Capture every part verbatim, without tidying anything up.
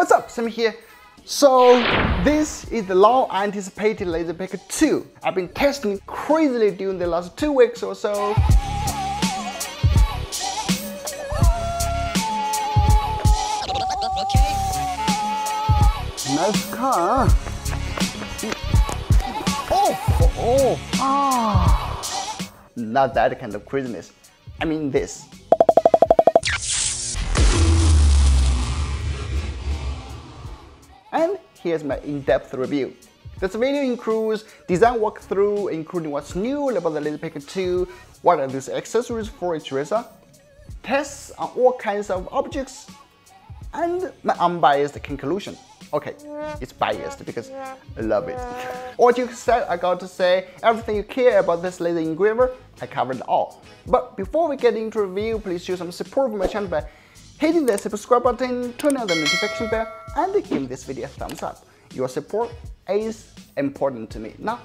what's up? Sammy here. So this is the long-anticipated LaserPecker two. I've been testing it crazily during the last two weeks or so. Nice car. Oh, oh, oh, ah. Not that kind of craziness. I mean this. And here's my in-depth review. This video includes design walkthrough, including what's new about the LaserPecker two, what are these accessories for each razor, tests on all kinds of objects, and my unbiased conclusion. Okay, it's biased because I love it. Audio cassette, I got to say, everything you care about this laser engraver, I covered it all. But before we get into review, please show some support for my channel by hitting the subscribe button, turn on the notification bell, and give this video a thumbs up. Your support is important to me. Now,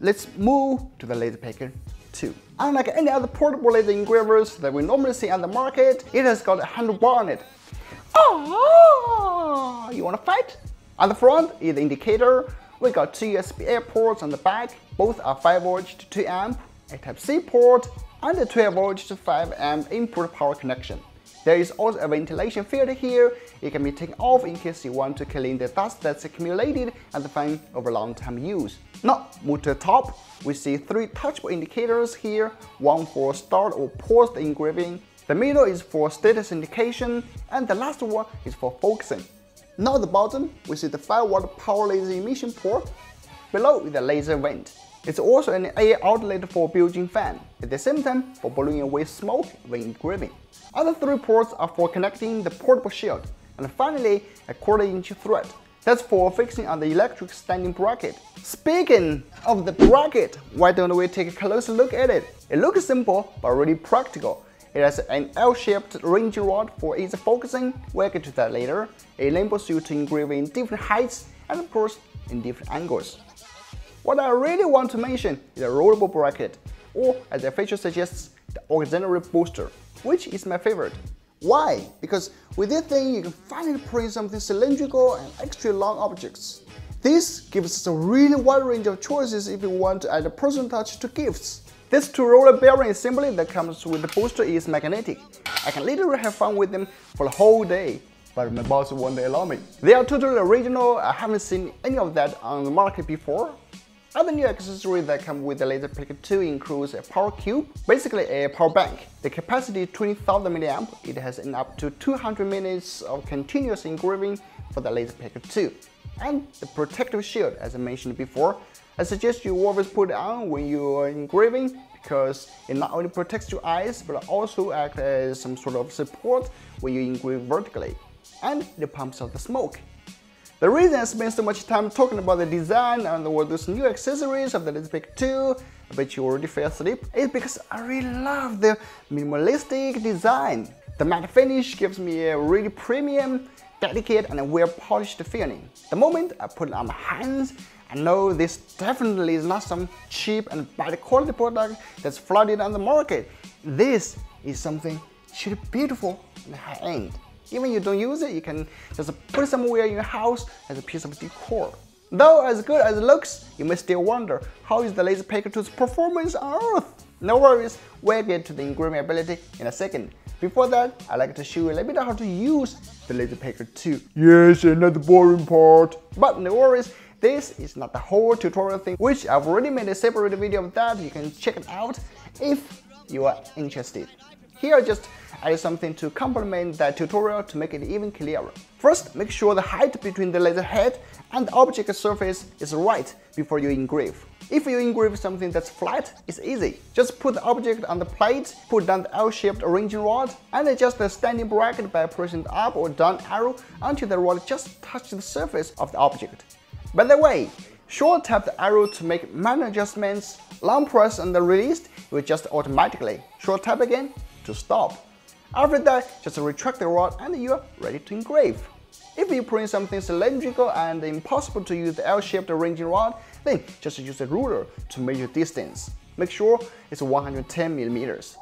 let's move to the LaserPecker two. Unlike any other portable laser engravers that we normally see on the market, it has got a handlebar on it. Oh, you wanna fight? On the front is the indicator. We got two U S B A ports on the back. Both are five volts to two amp, a Type C port, and a twelve volts to five amp input power connection. There is also a ventilation filter here. It can be taken off in case you want to clean the dust that's accumulated and the fine over long time use. Now, move to the top. We see three touchable indicators here, one for start or pause the engraving. The middle is for status indication, and the last one is for focusing. Now at the bottom, we see the five watt power laser emission port. Below is the laser vent. It's also an air outlet for building fan, at the same time for blowing away smoke when engraving. Other three ports are for connecting the portable shield, and finally a quarter inch thread. That's for fixing on the electric standing bracket. Speaking of the bracket, why don't we take a closer look at it? It looks simple but really practical. It has an L-shaped range rod for easy focusing. We'll get to that later. It enables you to engrave in different heights and of course in different angles. What I really want to mention is a rollable bracket, or as the feature suggests, the auxiliary booster, which is my favorite. Why? Because with this thing you can finally print something cylindrical and extra long objects. This gives us a really wide range of choices if you want to add a personal touch to gifts. This two-roller bearing assembly that comes with the booster is magnetic. I can literally have fun with them for the whole day, but my boss won't allow me. They are totally original. I haven't seen any of that on the market before. Other new accessories that come with the LaserPecker two includes a power cube, basically a power bank. The capacity is twenty thousand milliamp. It has an up to two hundred minutes of continuous engraving for the LaserPecker two, and the protective shield, as I mentioned before. I suggest you always put it on when you are engraving, because it not only protects your eyes but also acts as some sort of support when you engrave vertically, and it pumps out the smoke. The reason I spent so much time talking about the design and all those new accessories of the LaserPecker two, I bet you already fell asleep, is because I really love the minimalistic design. The matte finish gives me a really premium, delicate and well-polished feeling. The moment I put it on my hands, I know this definitely is not some cheap and bad quality product that's flooded on the market. This is something truly beautiful and high-end. Even if you don't use it, you can just put it somewhere in your house as a piece of decor. Though as good as it looks, you may still wonder, how is the LaserPecker two's performance on Earth? No worries, we'll get to the engraving ability in a second. Before that, I'd like to show you a little bit of how to use the LaserPecker two. Yes, another boring part. But no worries, this is not the whole tutorial thing, which I've already made a separate video of that. You can check it out if you are interested. Here I just added something to complement that tutorial to make it even clearer. First, make sure the height between the laser head and the object surface is right before you engrave. If you engrave something that's flat, it's easy. Just put the object on the plate, put down the L-shaped arranging rod, and adjust the standing bracket by pressing the up or down arrow until the rod just touches the surface of the object. By the way, short tap the arrow to make minor adjustments, long press and then released, it will adjust automatically. Short tap again to stop. After that, just retract the rod and you are ready to engrave. If you print something cylindrical and impossible to use the L-shaped arranging rod, then just use a ruler to measure distance. Make sure it's one hundred ten millimeters.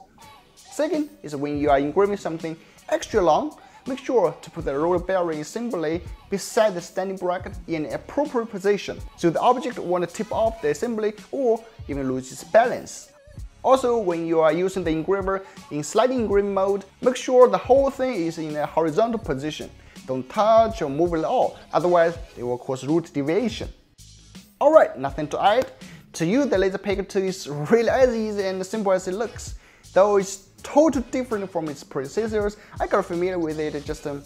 Second is when you are engraving something extra long, Make sure to put the roller bearing assembly beside the standing bracket in an appropriate position, so the object won't tip off the assembly or even lose its balance. Also, when you are using the engraver in sliding engraving mode, make sure the whole thing is in a horizontal position. Don't touch or move it at all, otherwise it will cause root deviation. Alright, nothing to add. To you, the LaserPecker two is really as easy and simple as it looks. Though it's totally different from its predecessors, I got familiar with it in just um,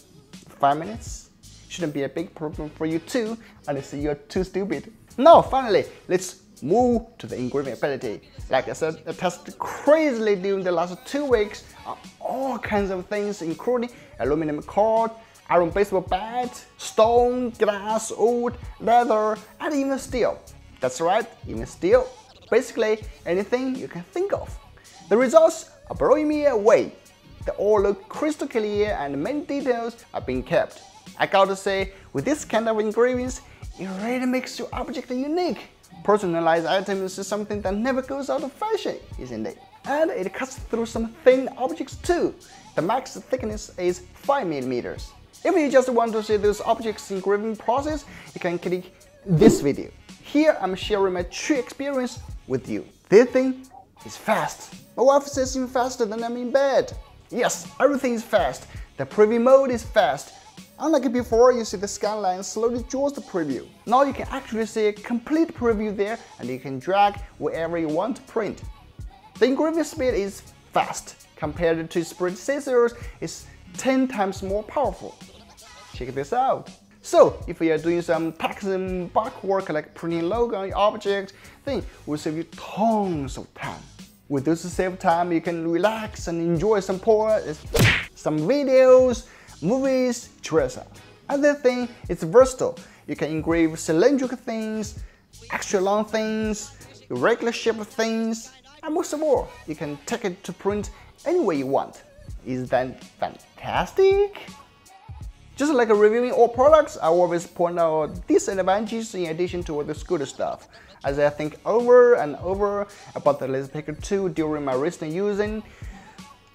five minutes. Shouldn't be a big problem for you too, unless you're too stupid. Now finally, let's move to the engraving ability. Like I said, I tested crazily during the last two weeks on all kinds of things, including aluminum cord, iron baseball bat, stone, glass, wood, leather, and even steel. That's right, even steel. Basically, anything you can think of. The results are blowing me away. They all look crystal clear and many details are being kept. I gotta say, with this kind of engravings, it really makes your object unique. Personalized items is something that never goes out of fashion, isn't it? And it cuts through some thin objects too. The max thickness is five millimeters. If you just want to see those objects engraving process, you can click this video. Here I'm sharing my true experience with you. This thing is fast. My wife says it's faster than I'm in bed. Yes, everything is fast. The preview mode is fast. Unlike before, you see the skyline slowly draws the preview. Now you can actually see a complete preview there, and you can drag wherever you want to print. The engraving speed is fast. Compared to its predecessors, it's ten times more powerful. Check this out. So, if you are doing some text and bulk work like printing logo on your object, then it will save you tons of time. With this save time, you can relax and enjoy some ports, some videos, movies, et cetera. Another thing, it's versatile. You can engrave cylindrical things, extra long things, irregular shape of things, and most of all, you can take it to print any way you want. Isn't that fantastic? Just like reviewing all products, I always point out disadvantages in addition to all the good stuff. As I think over and over about the LaserPecker two during my recent using,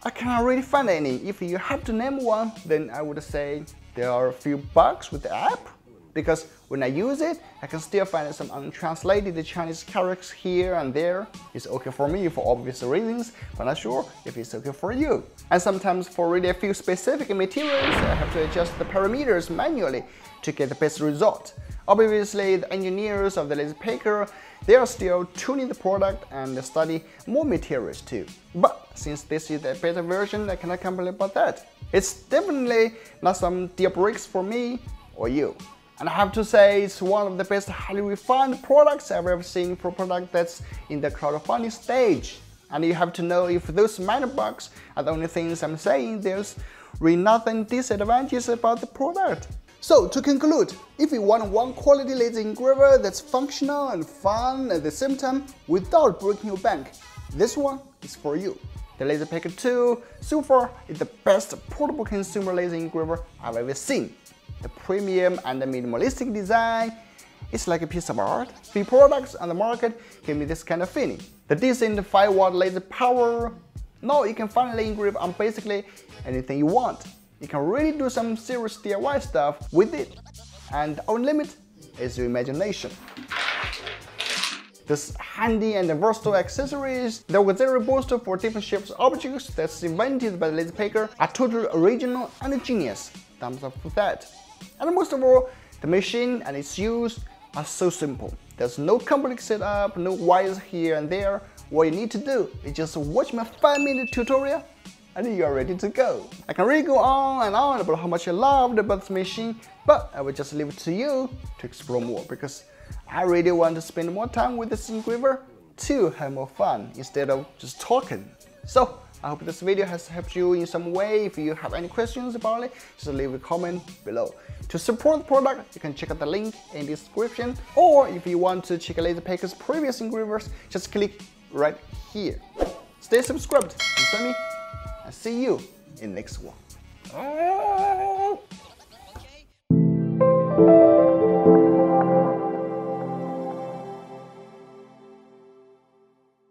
I cannot really find any. If you have to name one, then I would say there are a few bugs with the app, because when I use it, I can still find some untranslated Chinese characters here and there. It's okay for me for obvious reasons, but not sure if it's okay for you. And sometimes for really a few specific materials, I have to adjust the parameters manually to get the best result. Obviously, the engineers of the LaserPecker, they are still tuning the product and study more materials too. But since this is a beta version, I cannot complain about that. It's definitely not some deal breaks for me or you. And I have to say, it's one of the best highly refined products I've ever seen for a product that's in the crowdfunding stage. And you have to know if those minor bugs are the only things I'm saying. There's really nothing disadvantageous about the product. So to conclude, if you want one quality laser engraver that's functional and fun at the same time without breaking your bank, this one is for you. The LaserPecker two so far is the best portable consumer laser engraver I've ever seen. The premium and the minimalistic design, it's like a piece of art. Few products on the market give me this kind of feeling. The decent five watt laser power, now you can finally engrave on basically anything you want. You can really do some serious D I Y stuff with it, and the only limit is your imagination. This handy and versatile accessories, the auxiliary booster for different shapes of objects that's invented by the LaserPecker are totally original and genius. Thumbs up for that. And most of all, the machine and its use are so simple. There's no complex setup, no wires here and there. What you need to do is just watch my five minute tutorial and you're ready to go. I can really go on and on about how much I loved about this machine, but I will just leave it to you to explore more, because I really want to spend more time with this engraver to have more fun instead of just talking. So, I hope this video has helped you in some way. If you have any questions about it, just leave a comment below. To support the product, you can check out the link in the description, or if you want to check LaserPecker's previous engravers, just click right here. Stay subscribed, and see me, and see you in the next one.